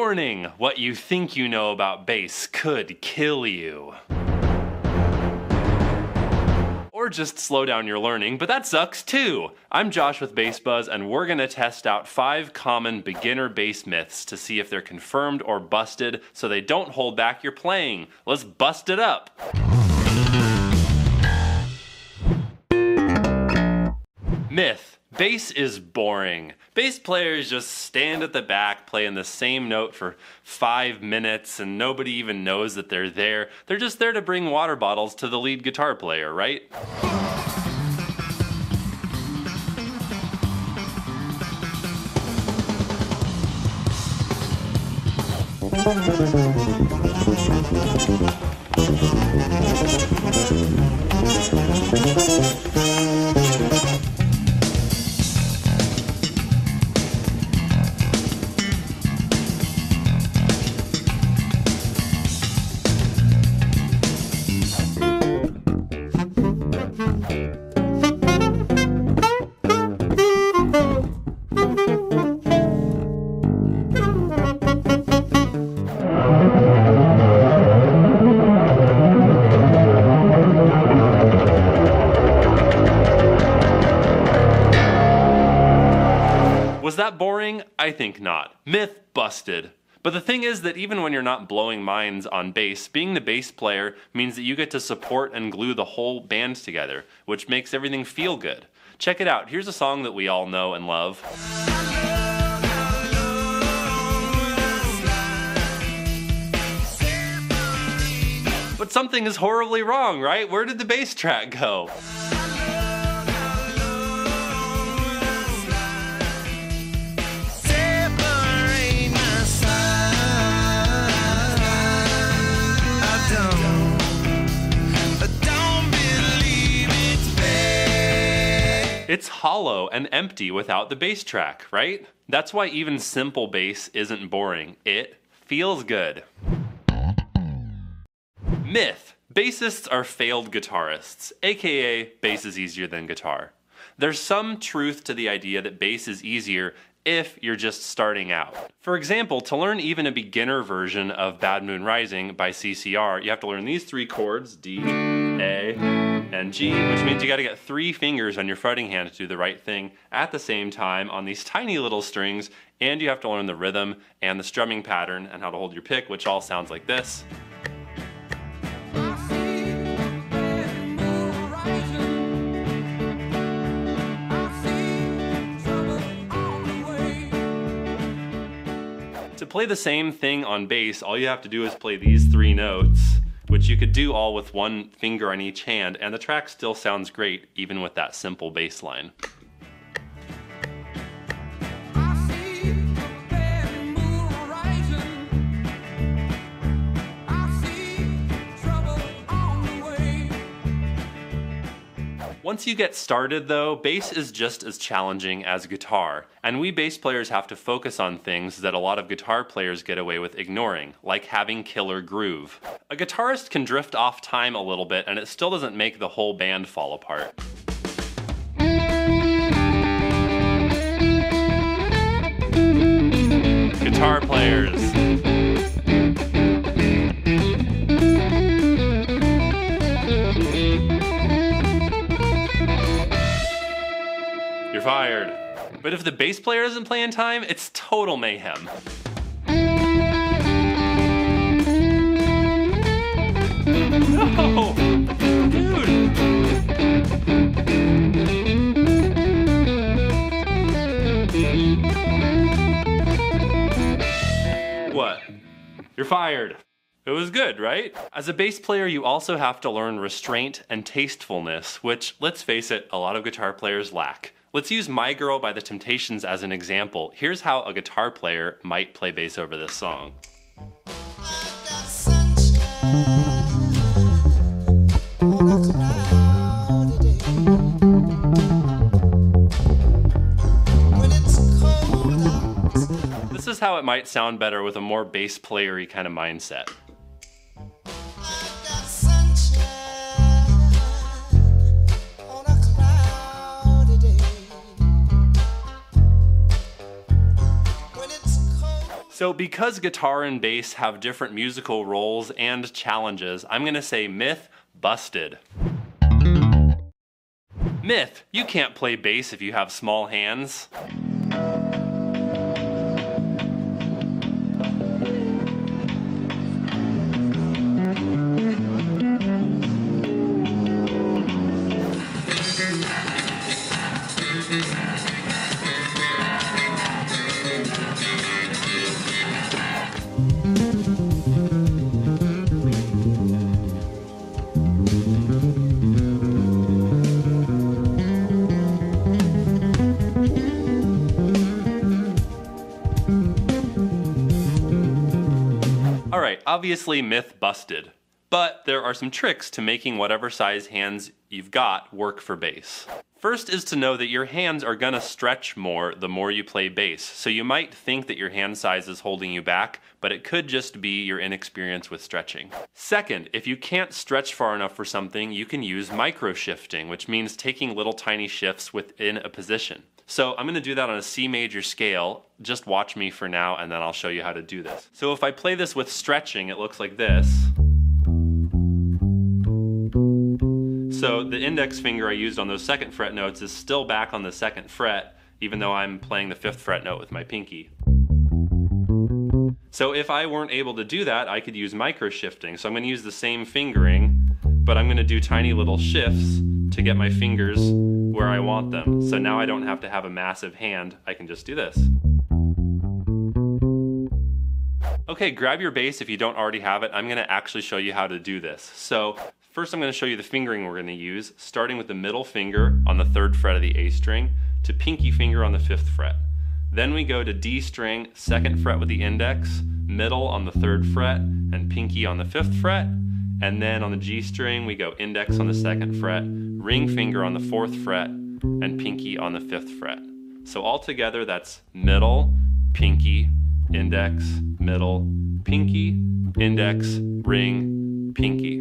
Warning, what you think you know about bass could kill you. Or just slow down your learning, but that sucks too. I'm Josh with BassBuzz, and we're gonna test out 5 common beginner bass myths to see if they're confirmed or busted so they don't hold back your playing. Let's bust it up. Myth. Bass is boring. Bass players just stand at the back playing the same note for 5 minutes and nobody even knows that they're there. They're just there to bring water bottles to the lead guitar player, right? Was that boring? I think not. Myth busted. But the thing is that even when you're not blowing minds on bass, being the bass player means that you get to support and glue the whole band together, which makes everything feel good. Check it out. Here's a song that we all know and love. But something is horribly wrong, right? Where did the bass track go? It's hollow and empty without the bass track, right? That's why even simple bass isn't boring. It feels good. Myth. Bassists are failed guitarists, aka bass is easier than guitar. There's some truth to the idea that bass is easier if you're just starting out. For example, to learn even a beginner version of Bad Moon Rising by CCR, you have to learn these 3 chords, D, A, and G, which means you gotta get 3 fingers on your fretting hand to do the right thing at the same time on these tiny little strings, and you have to learn the rhythm and the strumming pattern and how to hold your pick, which all sounds like this. To play the same thing on bass, all you have to do is play these 3 notes, which you could do all with 1 finger on each hand, and the track still sounds great even with that simple bass line. Once you get started though, bass is just as challenging as guitar, and we bass players have to focus on things that a lot of guitar players get away with ignoring, like having killer groove. A guitarist can drift off time a little bit and it still doesn't make the whole band fall apart. Guitar players. Fired. But if the bass player doesn't play in time, it's total mayhem. No! Dude! What? You're fired. It was good, right? As a bass player, you also have to learn restraint and tastefulness, which, let's face it, a lot of guitar players lack. Let's use My Girl by The Temptations as an example. Here's how a guitar player might play bass over this song. This is how it might sound better with a more bass playery kind of mindset. So because guitar and bass have different musical roles and challenges, I'm gonna say myth busted. Myth, you can't play bass if you have small hands. Obviously myth busted, but there are some tricks to making whatever size hands you've got work for bass. First is to know that your hands are gonna stretch more the more you play bass, so you might think that your hand size is holding you back, but it could just be your inexperience with stretching. Second, if you can't stretch far enough for something, you can use micro shifting, which means taking little tiny shifts within a position. So I'm gonna do that on a C major scale. Just watch me for now and then I'll show you how to do this. So if I play this with stretching, it looks like this. So the index finger I used on those second fret notes is still back on the second fret, even though I'm playing the fifth fret note with my pinky. So if I weren't able to do that, I could use micro shifting. So I'm gonna use the same fingering, but I'm gonna do tiny little shifts to get my fingers where I want them. So now I don't have to have a massive hand, I can just do this. Okay, grab your bass if you don't already have it. I'm gonna actually show you how to do this. So first I'm gonna show you the fingering we're gonna use, starting with the middle finger on the third fret of the A string to pinky finger on the fifth fret. Then we go to D string, second fret with the index, middle on the third fret, and pinky on the fifth fret. And then on the G string, we go index on the second fret, ring finger on the fourth fret, and pinky on the fifth fret. So all together, that's middle, pinky, index, middle, pinky, index, ring, pinky.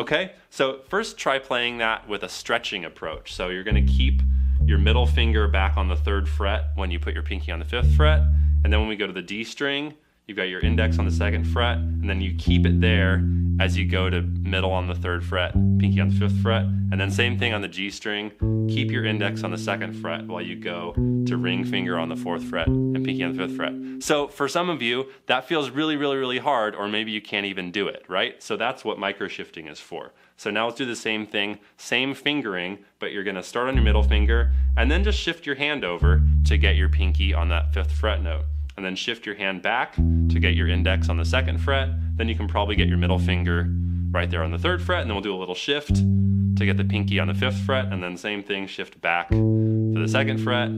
Okay, so first try playing that with a stretching approach. So you're gonna keep your middle finger back on the third fret when you put your pinky on the fifth fret. And then when we go to the D string, you've got your index on the second fret, and then you keep it there as you go to middle on the third fret, pinky on the fifth fret, and then same thing on the G string, keep your index on the second fret while you go to ring finger on the fourth fret and pinky on the fifth fret. So for some of you, that feels really, really, really hard, or maybe you can't even do it, right? So that's what micro shifting is for. So now let's do the same thing, same fingering, but you're gonna start on your middle finger and then just shift your hand over to get your pinky on that fifth fret note. And then shift your hand back to get your index on the second fret. Then you can probably get your middle finger right there on the third fret, and then we'll do a little shift to get the pinky on the fifth fret, and then same thing, shift back to the second fret,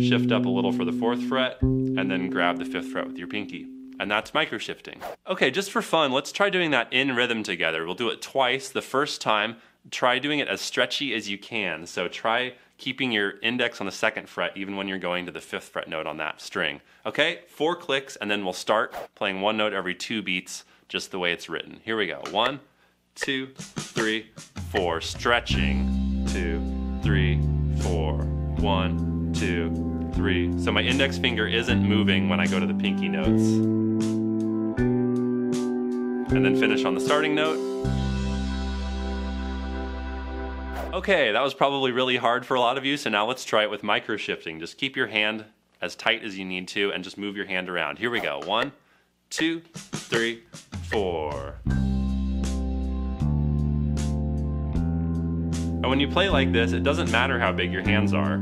shift up a little for the fourth fret, and then grab the fifth fret with your pinky. And that's micro shifting. Okay, just for fun, let's try doing that in rhythm together. We'll do it twice. The first time, try doing it as stretchy as you can. So try keeping your index on the second fret even when you're going to the fifth fret note on that string. Okay, 4 clicks and then we'll start playing one note every 2 beats just the way it's written. Here we go, 1, 2, 3, 4, stretching, 2, 3, 4, 1, 2, 3. So my index finger isn't moving when I go to the pinky notes. And then finish on the starting note. Okay, that was probably really hard for a lot of you, so now let's try it with micro shifting. Just keep your hand as tight as you need to and just move your hand around. Here we go, 1, 2, 3, 4. And when you play like this, it doesn't matter how big your hands are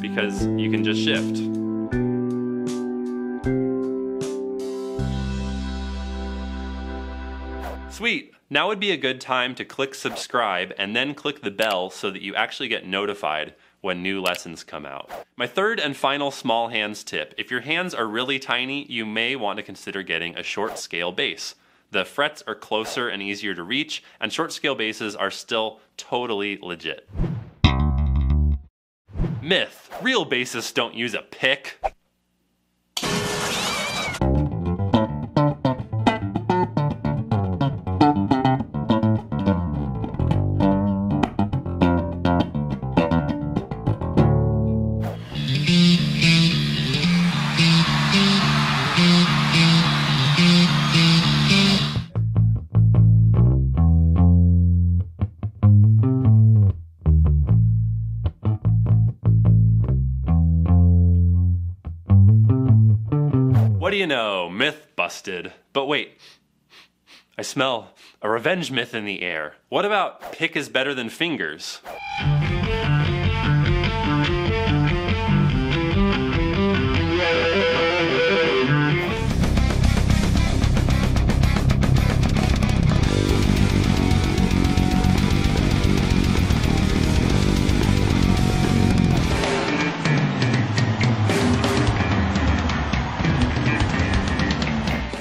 because you can just shift. Sweet. Now would be a good time to click subscribe and then click the bell so that you actually get notified when new lessons come out. My third and final small hands tip. If your hands are really tiny, you may want to consider getting a short scale bass. The frets are closer and easier to reach, and short scale basses are still totally legit. Myth: real bassists don't use a pick. no, myth busted. But wait, I smell a revenge myth in the air. What about pick is better than fingers?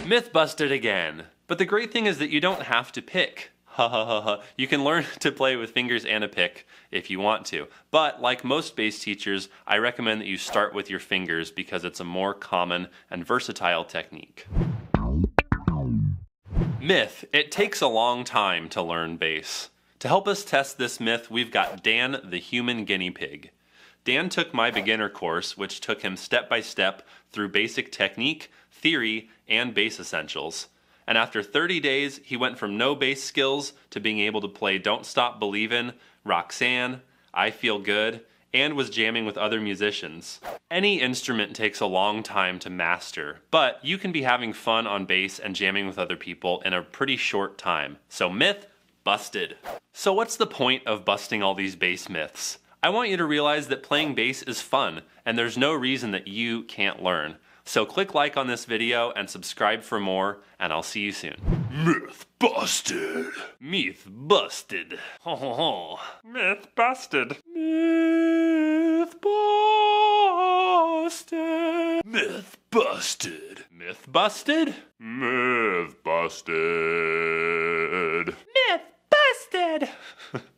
Myth busted again. But the great thing is that you don't have to pick. Ha ha ha ha. You can learn to play with fingers and a pick if you want to. But like most bass teachers, I recommend that you start with your fingers because it's a more common and versatile technique. Myth, it takes a long time to learn bass. To help us test this myth, we've got Dan, the human guinea pig. Dan took my beginner course, which took him step by step through basic technique, theory, and bass essentials. And after 30 days, he went from no bass skills to being able to play Don't Stop Believin', Roxanne, I Feel Good, and was jamming with other musicians. Any instrument takes a long time to master, but you can be having fun on bass and jamming with other people in a pretty short time. So myth busted. So what's the point of busting all these bass myths? I want you to realize that playing bass is fun, and there's no reason that you can't learn. So click like on this video and subscribe for more, and I'll see you soon. Myth busted. Myth busted. Ho ho ho. Myth busted. Myth busted. Myth busted. Myth busted. Myth busted. Myth busted.